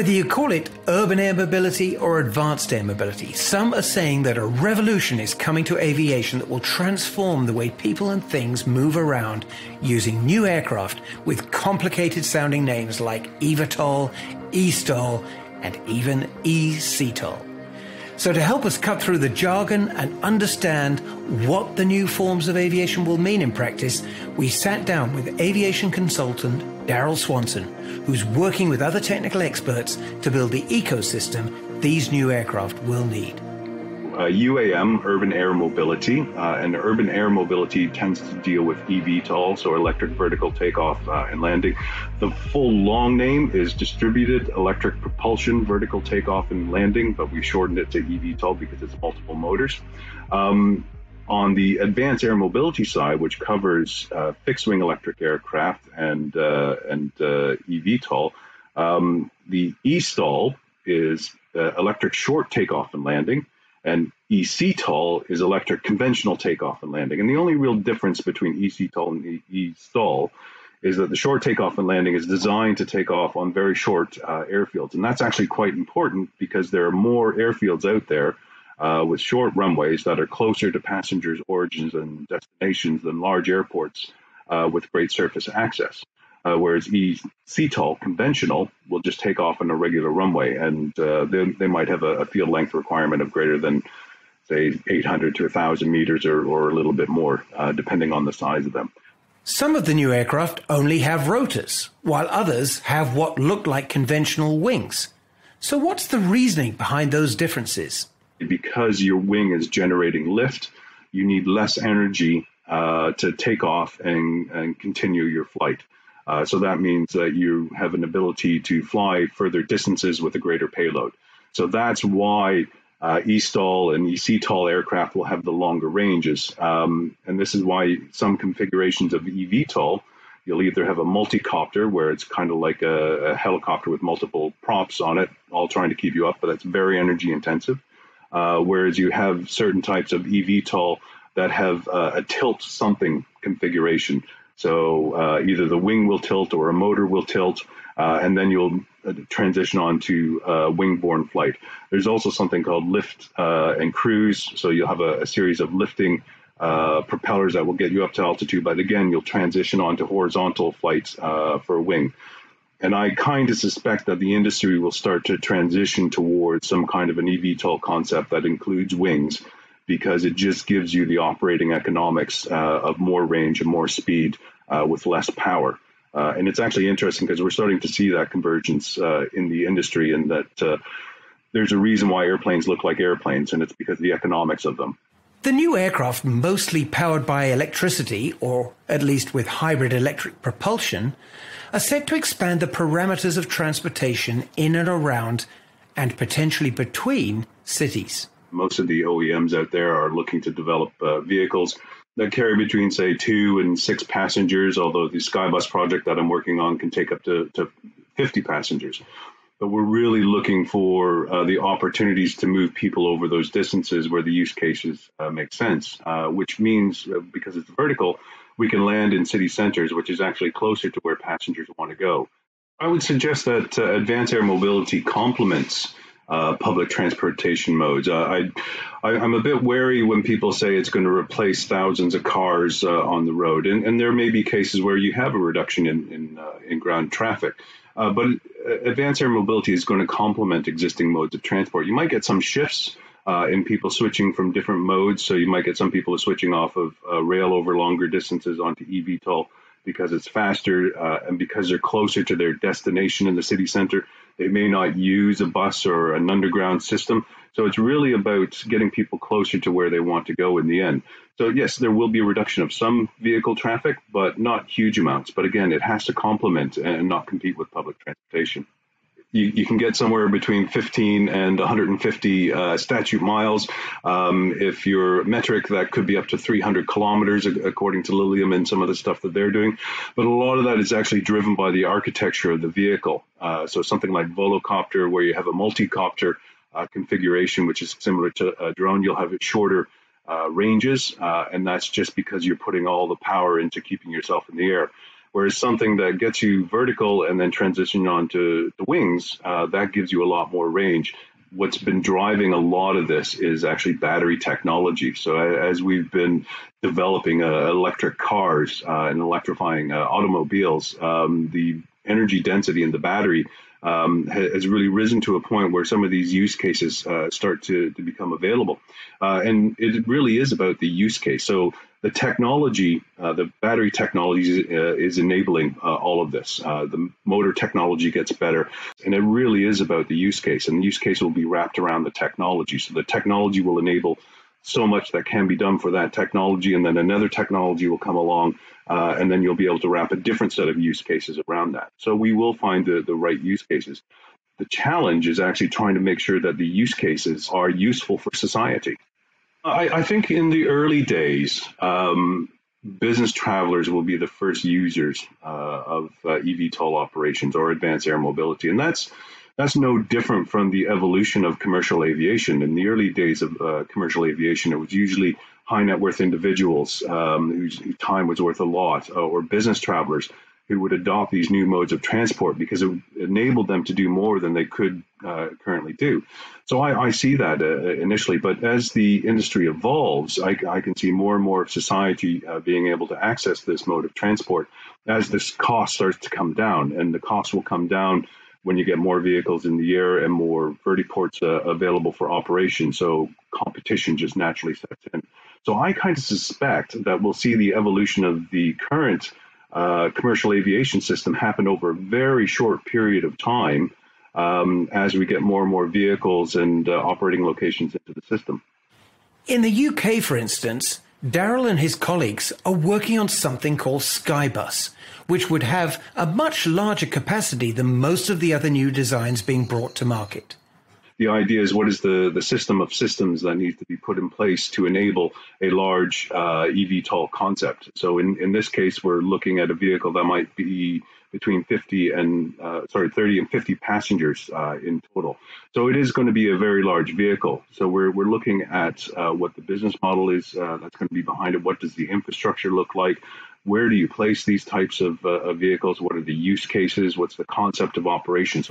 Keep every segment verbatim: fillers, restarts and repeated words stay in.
Whether you call it urban air mobility or advanced air mobility, some are saying that a revolution is coming to aviation that will transform the way people and things move around using new aircraft with complicated sounding names like eVTOL, eSTOL, and even eCTOL. So to help us cut through the jargon and understand what the new forms of aviation will mean in practice, we sat down with aviation consultant Darrell Swanson, who's working with other technical experts to build the ecosystem these new aircraft will need. Uh, U A M, urban air mobility, uh, and urban air mobility tends to deal with eVTOL, so electric vertical takeoff uh, and landing. The full long name is Distributed Electric Propulsion Vertical Takeoff and Landing, but we shortened it to eVTOL because it's multiple motors. Um, on the advanced air mobility side, which covers uh, fixed-wing electric aircraft and, uh, and uh, eVTOL, um, the eSTOL is uh, electric short takeoff and landing, and eCTOL is electric conventional takeoff and landing. And the only real difference between eCTOL and eSTOL is that the short takeoff and landing is designed to take off on very short uh, airfields. And that's actually quite important because there are more airfields out there uh, with short runways that are closer to passengers' origins and destinations than large airports uh, with great surface access. Uh, whereas eCTOL, conventional, will just take off on a regular runway, and uh, they, they might have a, a field length requirement of greater than, say, eight hundred to one thousand meters or, or a little bit more, uh, depending on the size of them. Some of the new aircraft only have rotors, while others have what look like conventional wings. So what's the reasoning behind those differences? Because your wing is generating lift, you need less energy uh, to take off and, and continue your flight. Uh, so that means that you have an ability to fly further distances with a greater payload. So that's why uh, eSTOL and eCTOL aircraft will have the longer ranges. Um, and this is why some configurations of eVTOL, you'll either have a multicopter, where it's kind of like a, a helicopter with multiple props on it, all trying to keep you up, but that's very energy intensive. Uh, whereas you have certain types of eVTOL that have uh, a tilt something configuration. So uh, either the wing will tilt or a motor will tilt, uh, and then you'll transition on to uh, wing-borne flight. There's also something called lift uh, and cruise, so you'll have a, a series of lifting uh, propellers that will get you up to altitude, but again, you'll transition on to horizontal flights uh, for a wing. And I kind of suspect that the industry will start to transition towards some kind of an eVTOL concept that includes wings, because it just gives you the operating economics uh, of more range and more speed uh, with less power. Uh, and it's actually interesting because we're starting to see that convergence uh, in the industry, and that uh, there's a reason why airplanes look like airplanes, and it's because of the economics of them. The new aircraft, mostly powered by electricity, or at least with hybrid electric propulsion, are set to expand the parameters of transportation in and around and potentially between cities. Most of the O E Ms out there are looking to develop uh, vehicles that carry between, say, two and six passengers, although the Skybus project that I'm working on can take up to, to fifty passengers. But we're really looking for uh, the opportunities to move people over those distances where the use cases uh, make sense, uh, which means, uh, because it's vertical, we can land in city centers, which is actually closer to where passengers want to go. I would suggest that uh, advanced air mobility complements Uh, public transportation modes. Uh, I, I, I'm a bit wary when people say it's going to replace thousands of cars uh, on the road, and, and there may be cases where you have a reduction in, in, uh, in ground traffic, uh, but advanced air mobility is going to complement existing modes of transport. You might get some shifts uh, in people switching from different modes, so you might get some people switching off of uh, rail over longer distances onto eVTOL, because it's faster uh, and because they're closer to their destination in the city center. They may not use a bus or an underground system. So it's really about getting people closer to where they want to go in the end. So yes, there will be a reduction of some vehicle traffic, but not huge amounts. But again, it has to complement and not compete with public transportation. You, you can get somewhere between fifteen and one hundred fifty uh, statute miles. Um, if you're metric, that could be up to three hundred kilometers, according to Lilium and some of the stuff that they're doing. But a lot of that is actually driven by the architecture of the vehicle. Uh, so something like Volocopter, where you have a multi-copter uh, configuration, which is similar to a drone, you'll have it shorter uh, ranges. Uh, and that's just because you're putting all the power into keeping yourself in the air. Whereas something that gets you vertical and then transition onto the wings, uh, that gives you a lot more range. What's been driving a lot of this is actually battery technology. So as we've been developing uh, electric cars uh, and electrifying uh, automobiles, um, the energy density in the battery um, has really risen to a point where some of these use cases uh, start to, to become available. Uh, and it really is about the use case. So the technology, uh, the battery technology uh, is enabling uh, all of this. Uh, the motor technology gets better, and it really is about the use case, and the use case will be wrapped around the technology. So the technology will enable so much that can be done for that technology, and then another technology will come along, uh, and then you'll be able to wrap a different set of use cases around that. So we will find the, the right use cases. The challenge is actually trying to make sure that the use cases are useful for society. I, I think in the early days, um, business travelers will be the first users uh, of uh, eVTOL operations or advanced air mobility. And that's, that's no different from the evolution of commercial aviation. In the early days of uh, commercial aviation, it was usually high net worth individuals um, whose, whose time was worth a lot, uh, or business travelers who would adopt these new modes of transport because it enabled them to do more than they could uh, currently do. So I, I see that uh, initially, but as the industry evolves, I, I can see more and more of society uh, being able to access this mode of transport as this cost starts to come down, and the cost will come down when you get more vehicles in the air and more vertiports uh, available for operation. So competition just naturally sets in. So I kind of suspect that we'll see the evolution of the current Uh, commercial aviation system happen over a very short period of time um, as we get more and more vehicles and uh, operating locations into the system. In the U K, for instance, Darrell and his colleagues are working on something called Skybus, which would have a much larger capacity than most of the other new designs being brought to market. The idea is, what is the, the system of systems that needs to be put in place to enable a large uh, eVTOL concept? So in, in this case, we're looking at a vehicle that might be between fifty and, uh, sorry, thirty and fifty passengers uh, in total. So it is going to be a very large vehicle. So we're, we're looking at uh, what the business model is uh, that's going to be behind it. What does the infrastructure look like? Where do you place these types of, uh, of vehicles? What are the use cases? What's the concept of operations?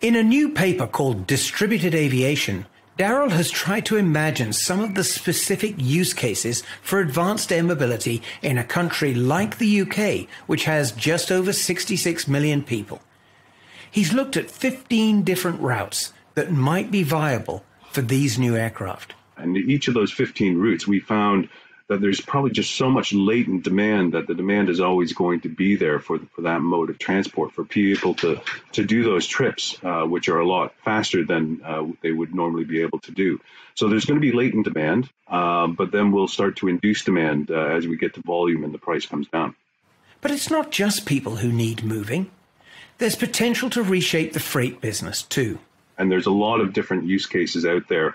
In a new paper called Distributed Aviation, Darrell has tried to imagine some of the specific use cases for advanced air mobility in a country like the U K, which has just over sixty-six million people. He's looked at fifteen different routes that might be viable for these new aircraft. And each of those fifteen routes, we found that there's probably just so much latent demand that the demand is always going to be there for, for that mode of transport, for people to, to do those trips, uh, which are a lot faster than uh, they would normally be able to do. So there's going to be latent demand, uh, but then we'll start to induce demand uh, as we get to volume and the price comes down. But it's not just people who need moving. There's potential to reshape the freight business too. And there's a lot of different use cases out there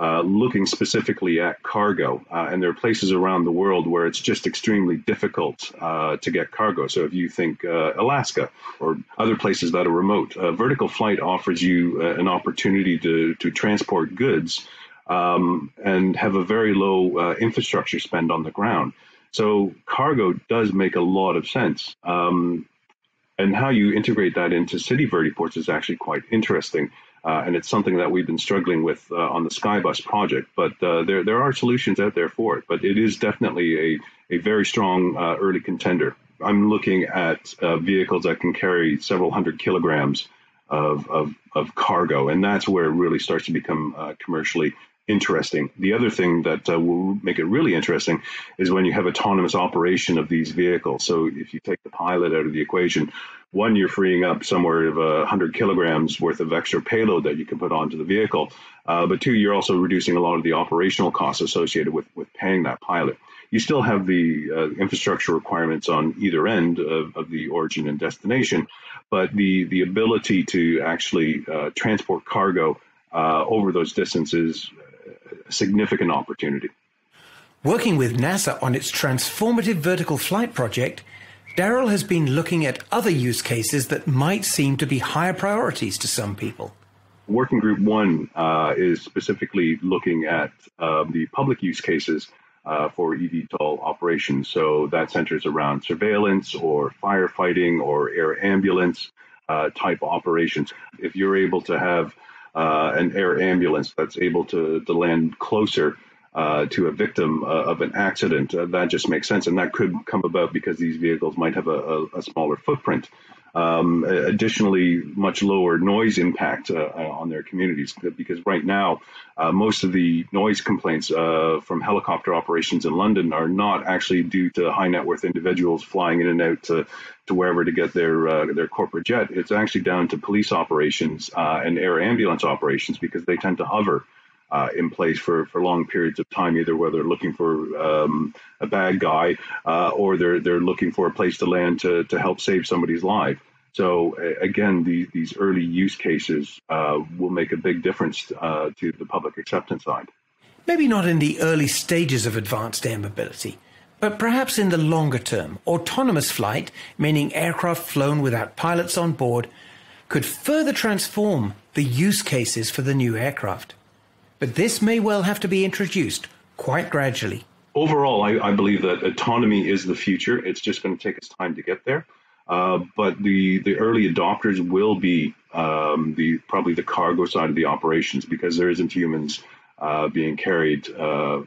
Uh, looking specifically at cargo. Uh, and there are places around the world where it's just extremely difficult uh, to get cargo. So if you think uh, Alaska or other places that are remote, uh, vertical flight offers you uh, an opportunity to, to transport goods um, and have a very low uh, infrastructure spend on the ground. So cargo does make a lot of sense. Um, and how you integrate that into city vertiports is actually quite interesting. Uh, and it's something that we've been struggling with uh, on the Skybus project, but uh, there, there are solutions out there for it. But it is definitely a, a very strong uh, early contender. I'm looking at uh, vehicles that can carry several hundred kilograms of, of, of cargo, and that's where it really starts to become uh, commercially interesting. The other thing that uh, will make it really interesting is when you have autonomous operation of these vehicles. So if you take the pilot out of the equation, one, you're freeing up somewhere of uh, one hundred kilograms worth of extra payload that you can put onto the vehicle. Uh, but two, you're also reducing a lot of the operational costs associated with, with paying that pilot. You still have the uh, infrastructure requirements on either end of, of the origin and destination, but the, the ability to actually uh, transport cargo uh, over those distances, a significant opportunity. Working with NASA on its transformative vertical flight project, Darrell has been looking at other use cases that might seem to be higher priorities to some people. Working Group one uh, is specifically looking at uh, the public use cases uh, for eVTOL operations. So that centers around surveillance or firefighting or air ambulance uh, type operations. If you're able to have uh, an air ambulance that's able to, to land closer Uh, to a victim uh, of an accident, uh, that just makes sense, and that could come about because these vehicles might have a, a, a smaller footprint. Um, additionally, much lower noise impact uh, on their communities, because right now uh, most of the noise complaints uh, from helicopter operations in London are not actually due to high net worth individuals flying in and out to, to wherever to get their uh, their corporate jet. It's actually down to police operations uh, and air ambulance operations, because they tend to hover Uh, in place for, for long periods of time, either whether they're looking for um, a bad guy uh, or they're they're looking for a place to land to, to help save somebody's life. So again, the, these early use cases uh, will make a big difference uh, to the public acceptance side. Maybe not in the early stages of advanced air mobility, but perhaps in the longer term, autonomous flight, meaning aircraft flown without pilots on board, could further transform the use cases for the new aircraft. But this may well have to be introduced quite gradually. Overall, I, I believe that autonomy is the future. It's just going to take us time to get there. Uh, but the, the early adopters will be um, the probably the cargo side of the operations, because there isn't humans uh, being carried uh,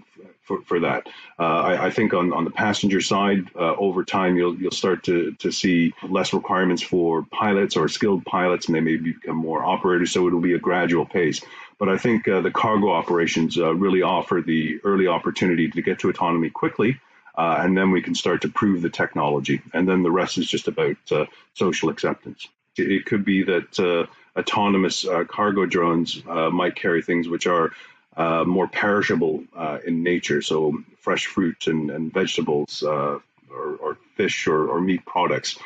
for, for that. Uh, I, I think on, on the passenger side, uh, over time, you'll, you'll start to, to see less requirements for pilots or skilled pilots, and they may become more operators. So it will be a gradual pace. But I think uh, the cargo operations uh, really offer the early opportunity to get to autonomy quickly, uh, and then we can start to prove the technology. And then the rest is just about uh, social acceptance. It, it could be that uh, autonomous uh, cargo drones uh, might carry things which are uh, more perishable uh, in nature, so fresh fruit and, and vegetables uh, or, or fish or, or meat products.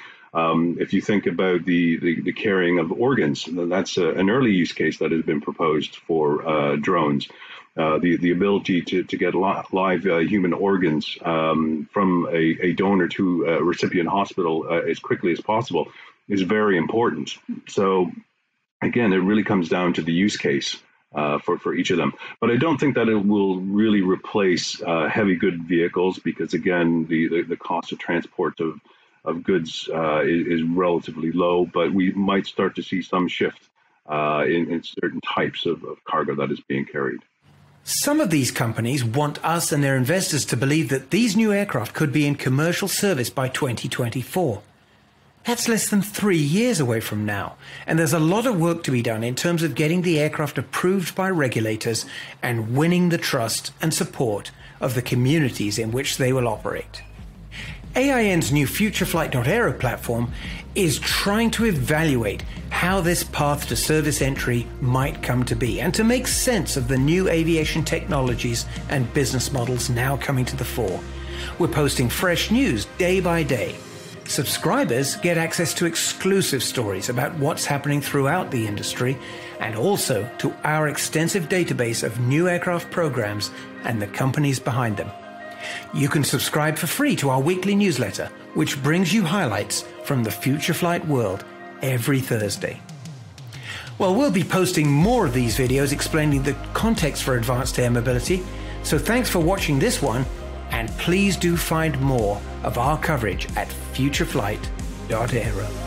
Um, if you think about the, the, the carrying of organs, that's a, an early use case that has been proposed for uh, drones. Uh, the, the ability to, to get live uh, human organs um, from a, a donor to a recipient hospital uh, as quickly as possible is very important. So, again, it really comes down to the use case uh, for, for each of them. But I don't think that it will really replace uh, heavy good vehicles, because, again, the, the, the cost of transport of of goods uh, is, is relatively low, but we might start to see some shift uh, in, in certain types of, of cargo that is being carried. Some of these companies want us and their investors to believe that these new aircraft could be in commercial service by twenty twenty-four. That's less than three years away from now, and there's a lot of work to be done in terms of getting the aircraft approved by regulators and winning the trust and support of the communities in which they will operate. A I N's new Future Flight dot aero platform is trying to evaluate how this path to service entry might come to be, and to make sense of the new aviation technologies and business models now coming to the fore. We're posting fresh news day by day. Subscribers get access to exclusive stories about what's happening throughout the industry, and also to our extensive database of new aircraft programs and the companies behind them. You can subscribe for free to our weekly newsletter, which brings you highlights from the Future Flight world every Thursday. Well, we'll be posting more of these videos explaining the context for advanced air mobility, so thanks for watching this one, and please do find more of our coverage at future flight dot aero.